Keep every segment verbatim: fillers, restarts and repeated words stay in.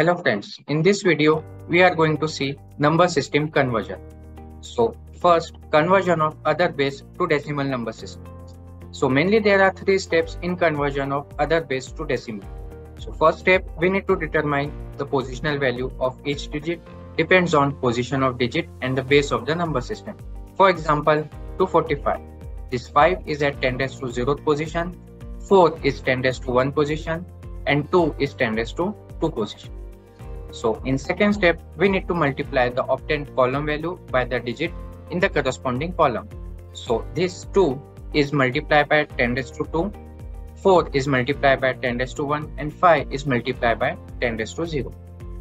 Hello friends, in this video we are going to see number system conversion. So first, conversion of other base to decimal number system. So mainly there are three steps in conversion of other base to decimal. So first step, we need to determine the positional value of each digit depends on position of digit and the base of the number system. For example, two forty-five. This five is at ten raised to zeroth position, four is ten raised to one position and two is ten raised to two position. So in second step, we need to multiply the obtained column value by the digit in the corresponding column. So this two is multiplied by ten raised to two, four is multiplied by ten raised to one and five is multiplied by ten raised to zero.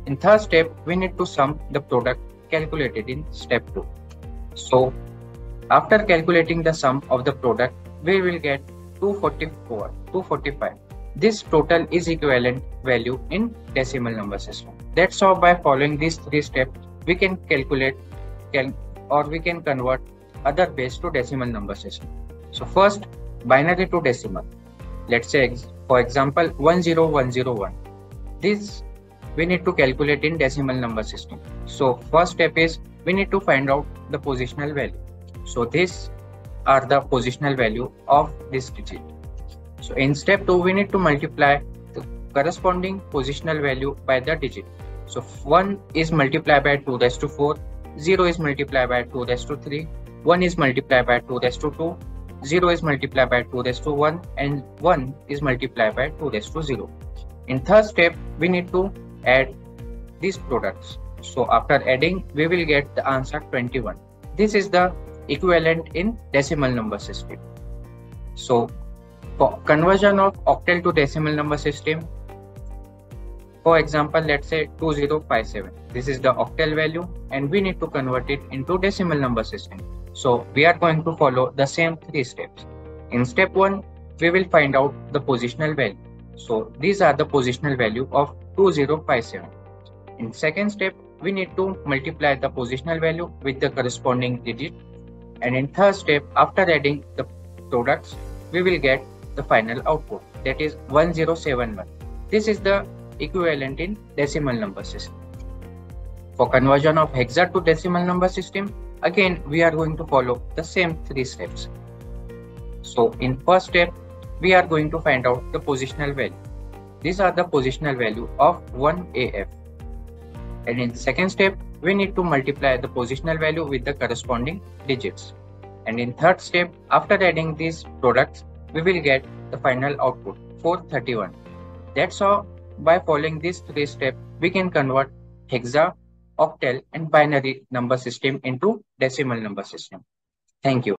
In third step, we need to sum the product calculated in step two. So after calculating the sum of the product, we will get two forty-four, two forty-five. This total is equivalent value in decimal number system. That's how by following these three steps, we can calculate cal or we can convert other base to decimal number system. So first, binary to decimal. Let's say for example one zero one zero one. This we need to calculate in decimal number system. So first step is we need to find out the positional value. So these are the positional value of this digit. So in step two, we need to multiply the corresponding positional value by the digit. So one is multiplied by two raised to four, zero is multiplied by two raised to three, one is multiplied by two raised to two, zero is multiplied by two raised to one and one is multiplied by two raised to zero. In third step, we need to add these products. So after adding, we will get the answer twenty-one. This is the equivalent in decimal number system. So for conversion of octal to decimal number system, for example, let's say two zero five seven. This is the octal value and we need to convert it into decimal number system. So we are going to follow the same three steps. In step one, we will find out the positional value. So these are the positional value of two zero five seven. In second step, we need to multiply the positional value with the corresponding digit. And in third step, after adding the products, we will get the final output, that is one zero seven one. This is the equivalent in decimal number system. For conversion of hexa to decimal number system, again we are going to follow the same three steps. So in first step, we are going to find out the positional value. These are the positional value of one A F. And in second step, we need to multiply the positional value with the corresponding digits. And in third step, after adding these products, we will get the final output four thirty-one. That's how by following these three steps, we can convert hexa, octal and binary number system into decimal number system. Thank you.